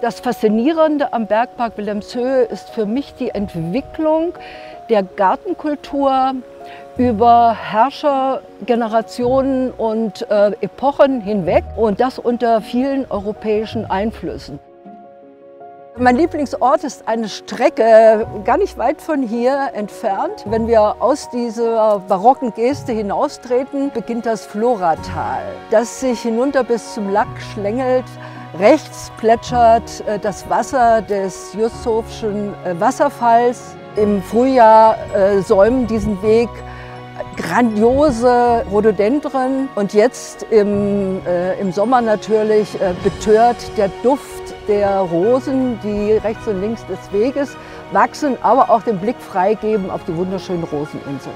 Das Faszinierende am Bergpark Wilhelmshöhe ist für mich die Entwicklung der Gartenkultur über Herrschergenerationen und Epochen hinweg und das unter vielen europäischen Einflüssen. Mein Lieblingsort ist eine Strecke, gar nicht weit von hier entfernt. Wenn wir aus dieser barocken Geste hinaustreten, beginnt das Floratal, das sich hinunter bis zum Lack schlängelt. Rechts plätschert das Wasser des Jussowschen Wasserfalls. Im Frühjahr säumen diesen Weg grandiose Rhododendren. Und jetzt im Sommer natürlich betört der Duft der Rosen, die rechts und links des Weges wachsen, aber auch den Blick freigeben auf die wunderschöne Roseninsel.